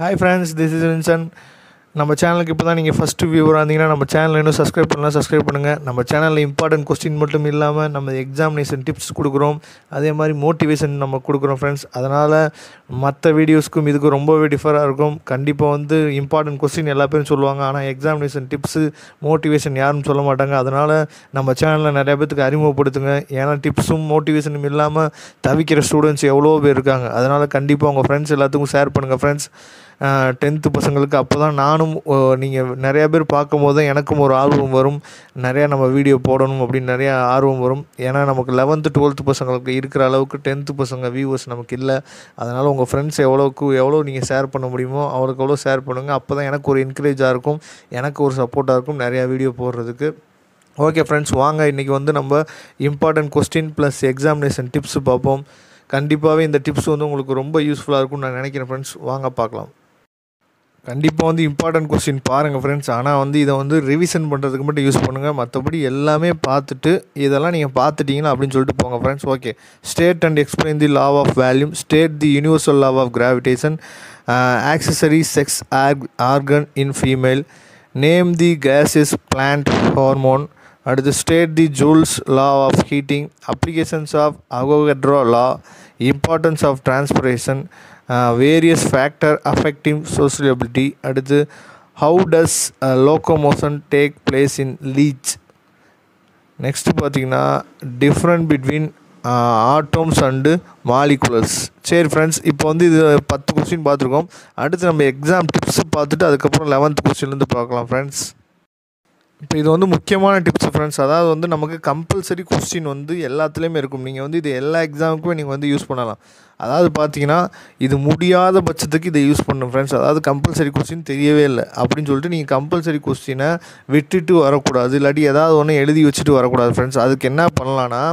Hi friends, this is Vincent. நம்ம சேனலுக்கு இப்பதான் நீங்க ஃபர்ஸ்ட் வியூவரா இருந்தீங்கன்னா நம்ம சேனலை இன்னும் சப்ஸ்கிரைப் பண்ணுங்க. நம்ம சேனல்ல இம்பார்ட்டன்ட் क्वेश्चन மட்டும் இல்லாம நம்ம எக்ஸாமினேஷன் டிப்ஸ் கொடுக்கிறோம். அதே மாதிரி மோட்டிவேஷன் நம்ம கொடுக்கிறோம் फ्रेंड्स. அதனால மற்ற வீடியோஸ்க்கும் இதுக்கு ரொம்பவே டிஃபரா இருக்கும். கண்டிப்பா வந்து இம்பார்ட்டன்ட் क्वेश्चन எல்லா பேரும் சொல்வாங்க. ஆனா எக்ஸாமினேஷன் டிப்ஸ் மோட்டிவேஷன் யாரும் சொல்ல மாட்டாங்க. அதனால நம்ம சேனல்ல நிறைய பேருக்கு அறிமுகப்படுத்துங்க. ஏனா டிப்ஸும் மோட்டிவேஷனும் இல்லாம தவிக்கிற ஸ்டூடண்ட்ஸ் எவ்வளவு பேர் இருக்காங்க. அதனால கண்டிப்பா உங்க फ्रेंड्स எல்லாத்துக்கும் ஷேர் பண்ணுங்க फ्रेंड्स. 10th பசங்களுக்கு அப்பதான் நானும் நீங்க நிறைய பேர் பாக்கும்போது எனக்கும் ஒரு ஆர்வம் வரும். நிறைய நம்ம வீடியோ போடணும் அப்படி நிறைய ஆர்வம் வரும். ஏனா நமக்கு 11th 12th பசங்களுக்கு இருக்கிற அளவுக்கு 10th பசங்க வியூவர்ஸ் நமக்கு இல்ல. அதனால உங்க फ्रेंड्स எவ்வளவு நீங்க ஷேர் பண்ண முடியுமோ அவருக்கு அவ்வளவு ஷேர் பண்ணுங்க. அப்பதான் எனக்கு ஒரு என்கரேஜா இருக்கும். எனக்கு ஒரு சப்போர்ட்டா இருக்கும் நிறைய வீடியோ போடுறதுக்கு. ஓகே फ्रेंड्स, வாங்க இன்னைக்கு வந்து நம்ம இம்பார்ட்டன்ட் क्वेश्चन + எக்ஸாமினேஷன் டிப்ஸ் பாப்போம். கண்டிப்பாவே இந்த டிப்ஸ் வந்து உங்களுக்கு ரொம்ப யூஸ்ஃபுல்லா இருக்கும் நான் நினைக்கிறேன் फ्रेंड्स. வாங்க பார்க்கலாம். கண்டிப்பா வந்து இம்பார்ட்டன்ட் क्वेश्चन பாருங்க फ्रेंड्स. ஆனா வந்து இத வந்து ரிவிஷன் பண்றதுக்கு மட்டும் யூஸ் பண்ணுங்க. மத்தபடி எல்லாமே பார்த்துட்டு இதெல்லாம் நீங்க பார்த்துட்டீங்க அப்படினு சொல்லிட்டு போங்க friends. Okay, state and explain the law of volume, state the universal law of gravitation, accessory sex organ in female, name the gases, plant hormone, அடுத்து state the Joule's law of heating, applications of Avogadro law, importance of transpiration, various factor affecting sociability, அடுத்து how does locomotion take place in leech. next பாத்தீங்கன்னா difference between atoms and molecules. சரி friends, இப்போ வந்து இது 10 question பாத்துறோம். அடுத்து நம்ம exam tips பார்த்துட்டு அதுக்கு அப்புறம் 11th क्वेश्चन ல இருந்து பார்க்கலாம் फ्रेंड्स. இப்போ இது வந்து முக்கியமான டிப்ஸ் फ्रेंड्स. அதாவது வந்து நமக்கு கம்பல்சரி क्वेश्चन வந்து எல்லாத்துலயுமே இருக்கும். நீங்க வந்து இது எல்லா எக்ஸாமுக்கும் நீங்க வந்து யூஸ் பண்ணலாம். அதாவது பாத்தீங்கன்னா இது முடியாத பட்சத்துக்கு இத யூஸ் பண்ணணும் फ्रेंड्स. அதாவது கம்பல்சரி क्वेश्चन தெரியவே இல்ல அப்படினு சொல்லிட்டு நீங்க கம்பல்சரி क्वेश्चन-ஐ விட்டுட்டு வர கூடாது. இல்லடி ஏதாவது ஒண்ணு எழுதி வச்சிட்டு வர கூடாது फ्रेंड्स. அதுக்கு என்ன பண்ணலாம்னா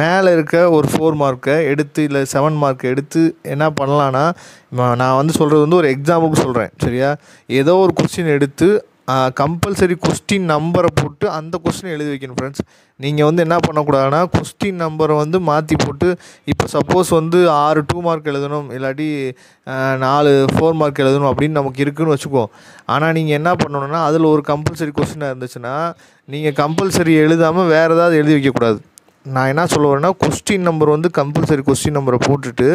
மேல இருக்க ஒரு 4 மார்க்க எடுத்து இல்ல 7 மார்க்க எடுத்து என்ன பண்ணலாம்னா நான் வந்து சொல்றது வந்து ஒரு எக்ஸாமுக்கு சொல்றேன் சரியா. ஏதோ ஒரு क्वेश्चन எடுத்து கம்பல்சரி क्वेश्चन நம்பரை போட்டு அந்த क्वेश्चन எழுதி வைக்கணும் फ्रेंड्स. நீங்க வந்து என்ன பண்ண கூடாதுனா क्वेश्चन நம்பரை வந்து மாத்தி போட்டு இப்ப சப்போஸ் வந்து 6 2 மார்க் எழுதணும் இல்லடி 4 4 மார்க் எழுதணும் அப்படி நமக்கு இருக்குன்னு வெச்சுக்கோம். ஆனா நீங்க என்ன பண்ணணும்னா அதுல ஒரு கம்பல்சரி क्वेश्चन இருந்துச்சுனா நீங்க கம்பல்சரி எழுதாம வேற ஏதாவது எழுதி வைக்க கூடாது. நான் என்ன சொல்றேன்னா क्वेश्चन நம்பர் வந்து கம்பல்சரி क्वेश्चन நம்பரை போட்டுட்டு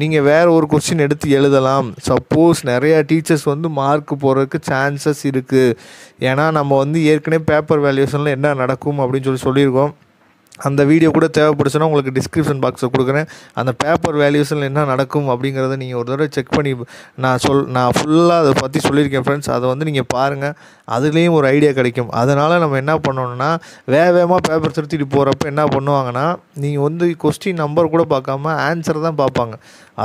நீங்க வேற ஒரு क्वेश्चन எடுத்து எழுதலாம். சப்போஸ் நிறைய டீச்சர்ஸ் வந்து மார்க் போறதுக்கு சான்சஸ் இருக்கு. ஏனா நம்ம வந்து ஏற்கனவே பேப்பர் வேல்யூவேஷன்ல என்ன நடக்கும் அப்படினு சொல்லியிருக்கோம். அந்த வீடியோ கூட தேவைப்படுச்சுனா உங்களுக்கு டிஸ்கிரிப்ஷன் பாக்ஸ்ல கொடுக்கிறேன். அந்த பேப்பர் வேல்யூவேஷன்ல என்ன நடக்கும் அப்படிங்கறதை நீங்க ஒரு தடவை செக் பண்ணி நான் ஃபுல்லா அத பத்தி சொல்லியிருக்கேன் फ्रेंड्स. அத வந்து நீங்க பாருங்க. அதுலயும் ஒரு ஐடியா கிடைக்கும். அதனால நம்ம என்ன பண்ணனும்னா வேவேமா பேப்பர் திருத்திட்டு போறப்ப என்ன பண்ணுவாங்கன்னா நீங்க வந்து क्वेश्चन நம்பர் கூட பார்க்காம ஆன்சர் தான் பார்ப்பாங்க.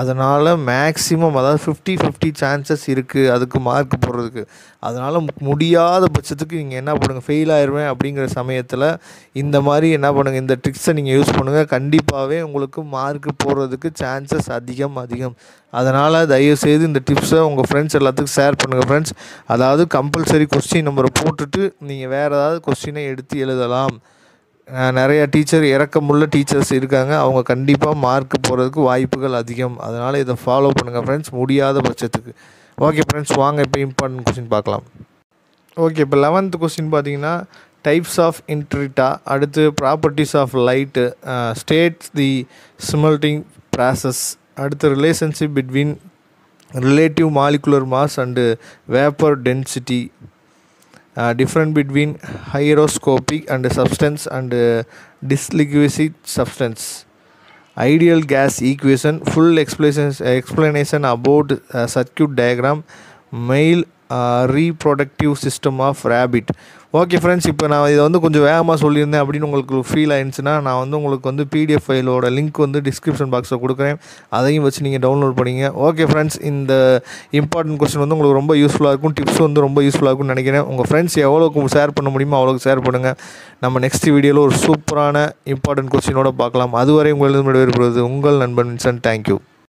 அதனால மேக்ஸिमम அதாவது 50-50 சான்சஸ் இருக்கு அதுக்கு மார்க் போடுறதுக்கு. அதனால முடியாத பட்சத்துக்கு நீங்க என்ன பண்ணுங்க ஃபெயில் ஆயிருவேன் அப்படிங்கற சமயத்துல இந்த மாதிரி என்ன பண்ணுங்க இந்த ட்ரிக்ஸை நீங்க யூஸ் பண்ணுங்க. கண்டிப்பாவே உங்களுக்கு மார்க் போடுறதுக்கு சான்சஸ் அதிகம். அதனால தயவு செய்து இந்த டிப்ஸை உங்க फ्रेंड्स எல்லாத்துக்கும் ஷேர் பண்ணுங்க फ्रेंड्स. அதாவது கம்பல்சரி क्वेश्चन நம்பரை போட்டுட்டு நீங்க வேற ஏதாவது क्वेश्चन எடுத்து எழுதலாம். நிறைய டீச்சர் இறக்கமுள்ள டீச்சர்ஸ் இருக்காங்க. அவங்க கண்டிப்பா மார்க் போடுறதுக்கு வாய்ப்புகள் அதிகம். அதனால இத ஃபாலோ பண்ணுங்க फ्रेंड्स முடியாத பட்சத்துக்கு. ஓகே फ्रेंड्स, வாங்க இப்போ இம்பார்ட்டன்ட் क्वेश्चन பார்க்கலாம். ஓகே, இப்போ 11th क्वेश्चन பாத்தீங்கன்னா types of interior, அடுத்து properties of light, states the smelting process, அடுத்து relationship between relative molecular mass and vapor density, different between hygroscopic and substance and dissiliquid substance, ideal gas equation, full explanation about circuit diagram, male reproductive system of rabbit. Okay friends, இப்போ நான் இத வந்து கொஞ்சம் வேகமா சொல்லிருந்தேன் அப்படினு உங்களுக்கு feel ஆயிடுச்சுனா நான் வந்து உங்களுக்கு வந்து PDF ஃபைலோட லிங்க் வந்து டிஸ்கிரிப்ஷன் பாக்ஸ்ல கொடுக்கிறேன். அதையும் வச்சு நீங்க டவுன்லோட் பண்ணீங்க. ஓகே फ्रेंड्स, இந்த இம்பார்ட்டன்ட் क्वेश्चन வந்து உங்களுக்கு ரொம்ப யூஸ்ஃபுல்லா இருக்கும். டிப்ஸ் வந்து ரொம்ப யூஸ்ஃபுல்லா இருக்கும் நினைக்கிறேன். உங்க फ्रेंड्स எவ்வளவுக்கு ஷேர் பண்ண முடியுமோ அவ்வளவுக்கு ஷேர் பண்ணுங்க. நம்ம நெக்ஸ்ட் வீடியோல ஒரு சூப்பரான இம்பார்ட்டன்ட் क्वेश्चनோட பார்க்கலாம். அதுவரை உங்களிடமிருந்து விடைபெறுவது உங்கள் நண்பன் வின்சென்ட். Thank you.